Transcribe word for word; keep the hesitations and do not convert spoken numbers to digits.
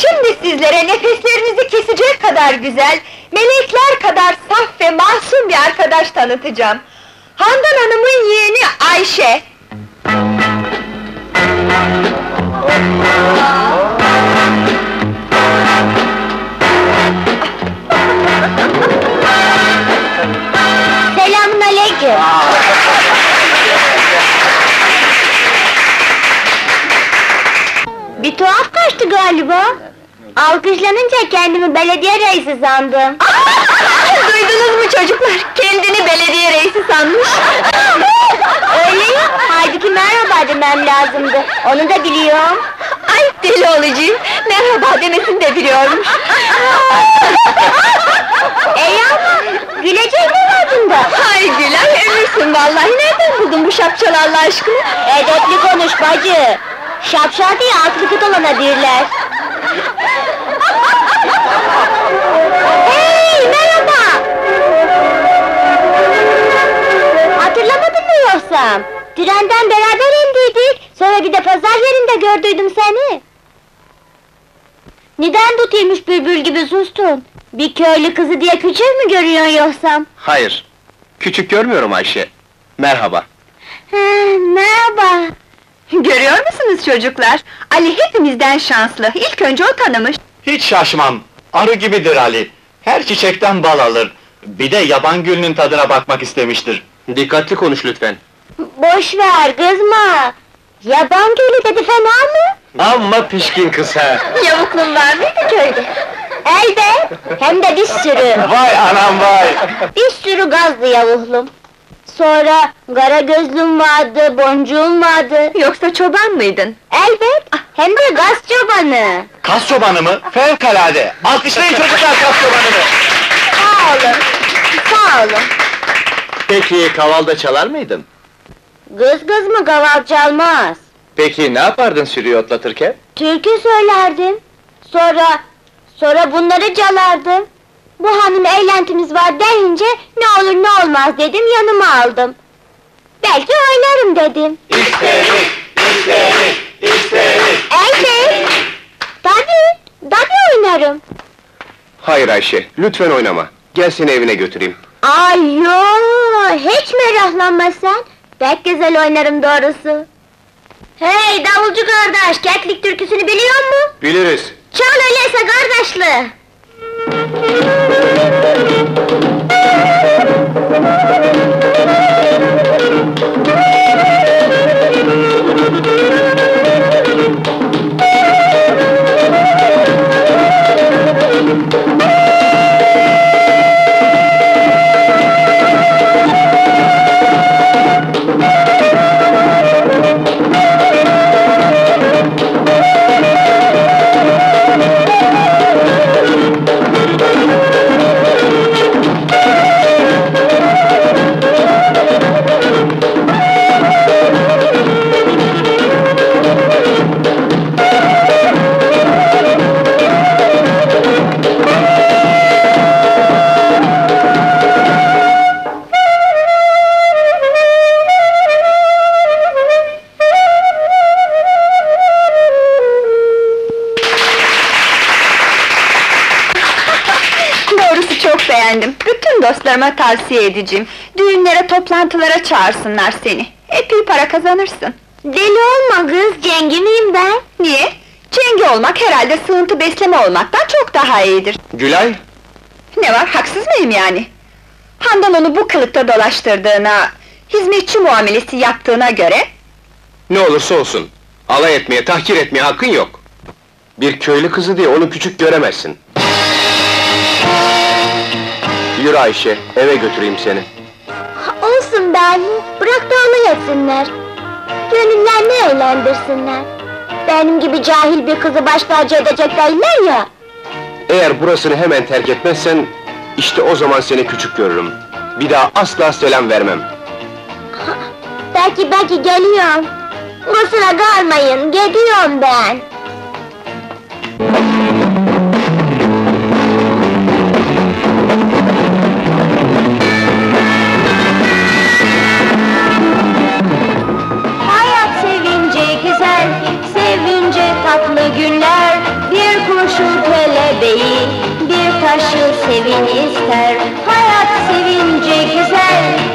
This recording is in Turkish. Şimdi sizlere nefeslerinizi kesecek kadar güzel, melekler kadar saf ve masum bir arkadaş tanıtacağım. Handan Hanım'ın yeğeni Ayşe. Selamünaleyküm. Bir tuhaf kaçtı galiba. Alkışlanınca kendimi belediye reisi sandım. Duydunuz mu çocuklar? Kendini belediye reisi sanmış. Öyle ya, halbuki merhaba demem lazımdı. Onu da biliyorum. Ay deli olacağım, merhaba demesini de biliyorum. Ey ama, gülecek mi vardın da? Ay Gülay, emirsin vallahi. Nereden buldun bu şapşalarla aşkını? Edepli konuş bacı. Şapşal diye aklı kıt olana derler. Hey, merhaba! Hatırlamadın mı yoksa? Trenden beraber indiydik, sonra bir de pazar yerinde gördüydüm seni. Neden tutuymuş bülbül gibi sustun? Bir köylü kızı diye küçük mü görüyorsun yoksa? Hayır, küçük görmüyorum Ayşe. Merhaba. He, merhaba. Görüyor musunuz çocuklar? Ali hepimizden şanslı, ilk önce o tanımış. Hiç şaşmam, arı gibidir Ali. Her çiçekten bal alır. Bir de yaban gülünün tadına bakmak istemiştir. Dikkatli konuş lütfen. Boş ver, kızma! Yaban gülü dedi, fena mı? Amma pişkin kız ha! Yavuklum var mıydı köyde? Elde, hem de bir sürü! Vay anam vay! Bir sürü gazlı yavuklum. Sonra kara gözlüm vardı, boncuğum vardı. Yoksa çoban mıydın? Elbet, hem de gaz çobanı. Gaz çobanı mı? Fevkalade! Alkışlayın çocuklar gaz çobanını! Sağ olun, sağ olun. Peki, kavalda çalar mıydın? Kız kız mı kaval çalmaz? Peki, ne yapardın sürüyü otlatırken? Türkü söylerdim. Sonra, sonra bunları çalardım. Bu hanım eğlentimiz var deyince, ne olur ne olmaz dedim, yanıma aldım. Belki oynarım dedim. İsterim, isterim, isterim! Evet! Tabii, tabii oynarım. Hayır Ayşe, lütfen oynama. Gel seni evine götüreyim. Ay yoo, hiç meraklanma sen. Pek güzel oynarım doğrusu. Hey davulcu kardeş, keklik türküsünü biliyor musun? Biliriz. Çal öyleyse kardeşli! Dostlarıma tavsiye edeceğim. Düğünlere, toplantılara çağırsınlar seni. Epey para kazanırsın. Deli olma kız, cengi miyim ben? Niye? Cengi olmak herhalde sığıntı besleme olmaktan çok daha iyidir. Gülay! Ne var, haksız mıyım yani? Handan onu bu kılıkta dolaştırdığına, hizmetçi muamelesi yaptığına göre... Ne olursa olsun, alay etmeye, tahkir etmeye hakkın yok. Bir köylü kızı diye onu küçük göremezsin. Yürü Ayşe, eve götüreyim seni. Olsun ben, bırak da alay etsinler. Gönüllerini eğlendirsinler. Benim gibi cahil bir kızı baş tacı edecekler ya! Eğer burasını hemen terk etmezsen, işte o zaman seni küçük görürüm. Bir daha asla selam vermem. Belki, belki geliyorum. Kusura kalmayın, gidiyorum ben. Tatlı günler, bir kuş sevinir, hayat sevince güzel.